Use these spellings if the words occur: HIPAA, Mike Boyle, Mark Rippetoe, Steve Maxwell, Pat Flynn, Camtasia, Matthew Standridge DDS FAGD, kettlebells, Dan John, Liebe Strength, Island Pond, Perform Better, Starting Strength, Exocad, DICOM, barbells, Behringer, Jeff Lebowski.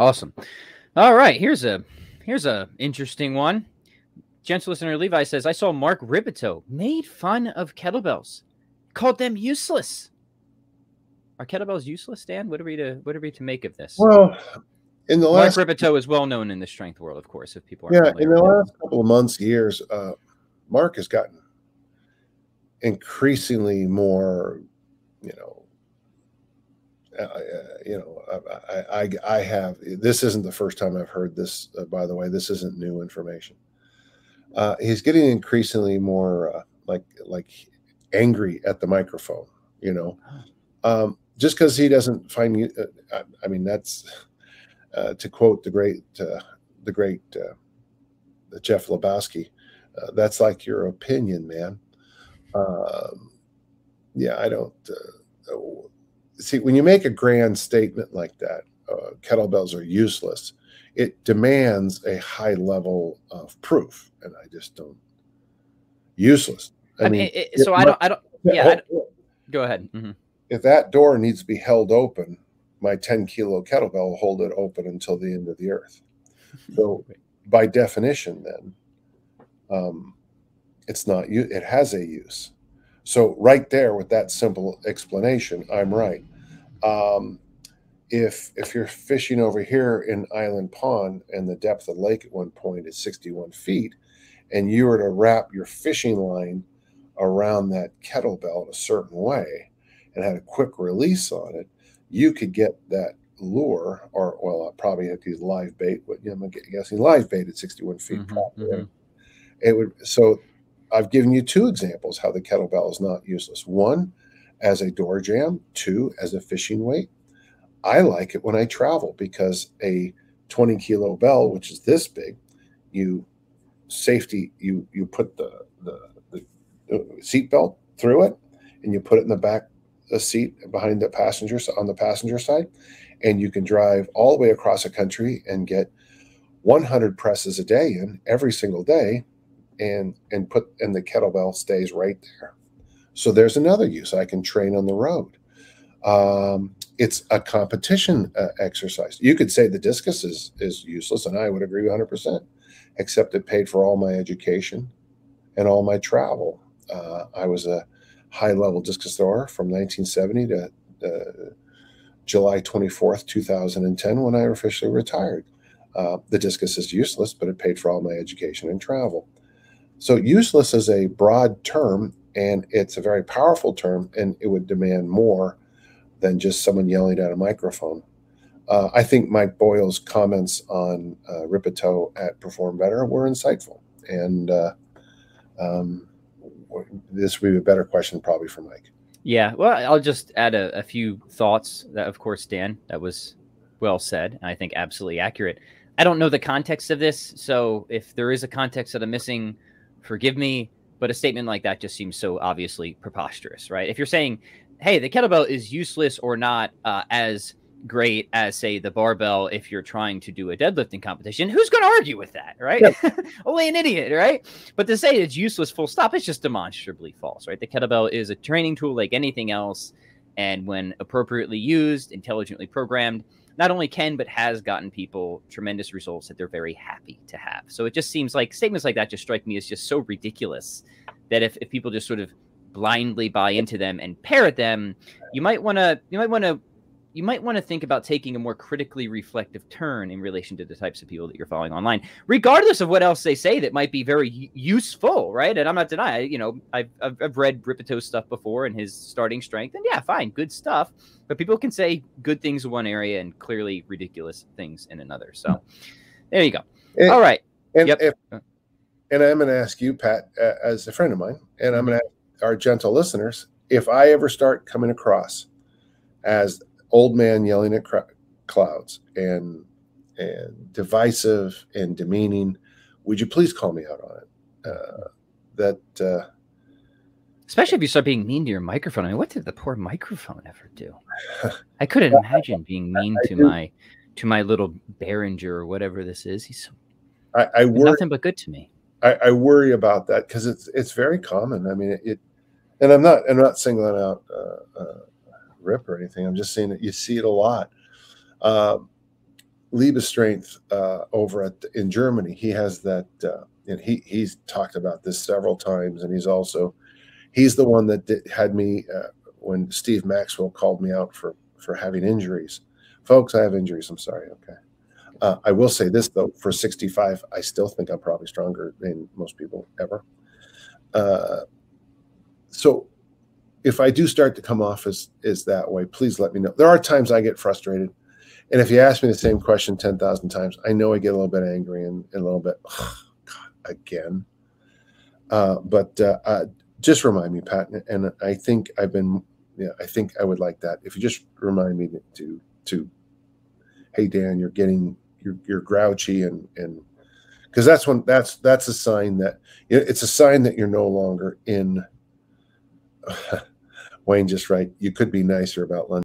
Awesome. All right, here's a interesting one. Gents listener Levi says, I saw Mark Rippetoe made fun of kettlebells, called them useless. Are kettlebells useless, Dan? What are we to make of this? Well, in the last Mark Rippetoe is well known in the strength world, of course, if people are familiar. In the last couple of months, years, Mark has gotten increasingly more, I have, this isn't the first time I've heard this, by the way, this isn't new information. He's getting increasingly more like angry at the microphone, just because he doesn't find you. I mean, that's to quote the great Jeff Lebowski, that's like your opinion, man. Yeah, I don't see, when you make a grand statement like that, kettlebells are useless, it demands a high level of proof, and I just don't. Useless. Go ahead. Mm-hmm. If that door needs to be held open, my 10-kilo kettlebell will hold it open until the end of the earth. So, by definition, then, it's not. It has a use. So, right there with that simple explanation, I'm right. If you're fishing over here in Island Pond and the depth of the lake at one point is 61 feet, and you were to wrap your fishing line around that kettlebell in a certain way and had a quick release on it, you could get that lure, or, well, probably have to use live bait, but I'm guessing live bait at 61 feet. Mm-hmm, probably. Mm-hmm. It would. So I've given you two examples how the kettlebell is not useless. One, as a door jamb. Two, as a fishing weight. I like it when I travel because a 20-kilo bell, which is this big, you put the seat belt through it, and you put it in the back the seat behind the passenger on the passenger side, and you can drive all the way across the country and get 100 presses a day in every single day, and the kettlebell stays right there. So there's another use. I can train on the road. It's a competition exercise. You could say the discus is useless, and I would agree 100%, except it paid for all my education and all my travel. I was a high-level discus thrower from 1970 to July 24th, 2010, when I officially retired. The discus is useless, but it paid for all my education and travel. So useless is a broad term, and it's a very powerful term, and it would demand more than just someone yelling at a microphone. I think Mike Boyle's comments on Rippetoe at Perform Better were insightful. And this would be a better question probably for Mike. Yeah, well, I'll just add a few thoughts. That, of course, Dan, that was well said, and I think absolutely accurate. I don't know the context of this, so if there is a context that I'm missing, forgive me, but a statement like that just seems so obviously preposterous, right? If you're saying, hey, the kettlebell is useless or not as great as, say, the barbell if you're trying to do a deadlifting competition, who's going to argue with that, right? Yep. Only an idiot, right? But to say it's useless full stop, it's just demonstrably false, right? The kettlebell is a training tool like anything else, and when appropriately used, intelligently programmed, not only can but has gotten people tremendous results that they're very happy to have. So it just seems like statements like that just strike me as just so ridiculous that if people just sort of blindly buy into them and parrot them, you might want to think about taking a more critically reflective turn in relation to the types of people that you're following online, regardless of what else they say that might be very useful, right? And I'm not denying, I've read Rippetoe's stuff before and his Starting Strength, and yeah, fine, good stuff. But people can say good things in one area and clearly ridiculous things in another. So there you go. And, all right. And, yep. And I'm going to ask you, Pat, as a friend of mine, and I'm going to ask our gentle listeners, if I ever start coming across as old man yelling at clouds and divisive and demeaning, would you please call me out on it? Especially if you start being mean to your microphone. I mean, what did the poor microphone ever do? I couldn't imagine being mean to my little Behringer or whatever this is. He's nothing but good to me. I worry about that because it's very common. I mean, and I'm not singling out Rip or anything. I'm just saying that you see it a lot. Liebe Strength over in Germany, he has that, and he's talked about this several times, and he's the one that had me when Steve Maxwell called me out for having injuries. Folks, I have injuries. I'm sorry. Okay. I will say this though, for 65, I still think I'm probably stronger than most people ever. So if I do start to come off as that way, please let me know. There are times I get frustrated. And if you ask me the same question 10,000 times, I know I get a little bit angry and a little bit, oh, God, again. Just remind me, Pat. And I think I think I would like that. If you just remind me to hey, Dan, you're grouchy and because that's a sign that it's a sign that you're no longer in. Wayne just right. You could be nicer about lunch.